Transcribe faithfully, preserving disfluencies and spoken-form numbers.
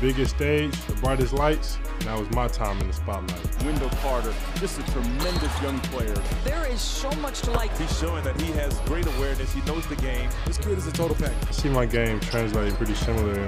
biggest stage, the brightest lights, and that was my time in the spotlight. Wendell Carter, just a tremendous young player. There is so much to like. He's showing that he has great awareness, he knows the game. This kid is a total package. I see my game translating pretty similar